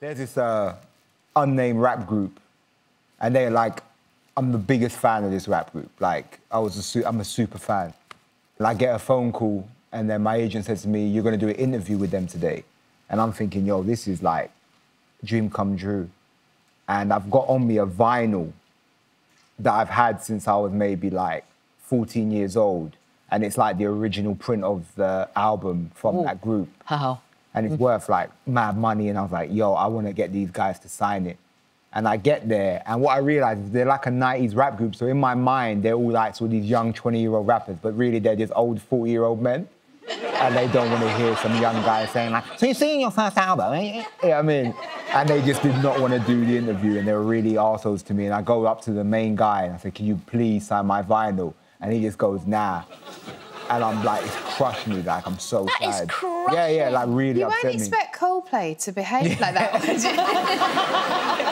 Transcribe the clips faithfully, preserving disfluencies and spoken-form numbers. There's this uh, unnamed rap group, and they're like, I'm the biggest fan of this rap group. Like, I was a su I'm a super fan. And I get a phone call, and then my agent said to me, you're gonna do an interview with them today. And I'm thinking, yo, this is like, dream come true. And I've got on me a vinyl that I've had since I was maybe like fourteen years old. And it's like the original print of the album from Ooh. that group. How? And it's worth like mad money. And I was like, yo, I want to get these guys to sign it. And I get there, and what I realized is they're like a nineties rap group. So in my mind, they're all like sort of these young twenty-year-old rappers, but really they're just old forty-year-old men. And they don't want to hear some young guy saying like, so you've seen your first album, eh? You know what I mean? And they just did not want to do the interview, and they were really arseholes to me. And I go up to the main guy and I say, can you please sign my vinyl? And he just goes, nah. And I'm like, it's crushed me, like, I'm so that tired. That is crushing. Yeah, yeah, like, really upset me. You won't expect Coldplay to behave like that,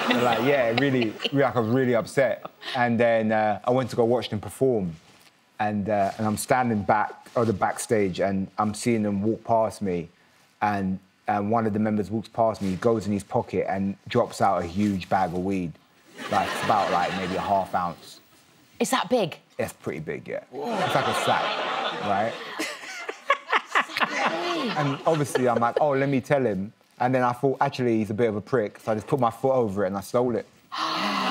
would you? Like, yeah, really, like, I was really upset. And then uh, I went to go watch them perform. And, uh, and I'm standing back, or the backstage, and I'm seeing them walk past me. And, and one of the members walks past me, he goes in his pocket and drops out a huge bag of weed. Like, it's about, like, maybe a half ounce. Is that big? It's pretty big, yeah. Whoa. It's like a sack. Right? And obviously I'm like, oh, let me tell him. And then I thought, actually, he's a bit of a prick. So I just put my foot over it and I stole it. Wow.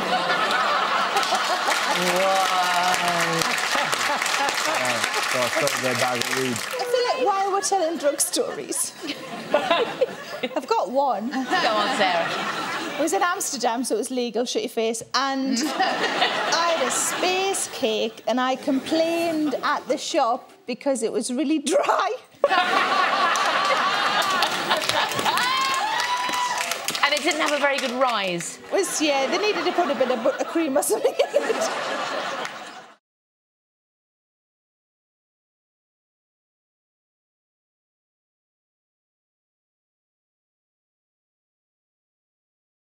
Yeah, so I stole their bag of weed. I feel like, why we're telling drug stories? I've got one. Go on, Sarah. I was in Amsterdam, so it was legal, shut your face, and I had a space cake, and I complained at the shop because it was really dry. And it didn't have a very good rise. It was, yeah, they needed to put a bit of buttercream or something in it.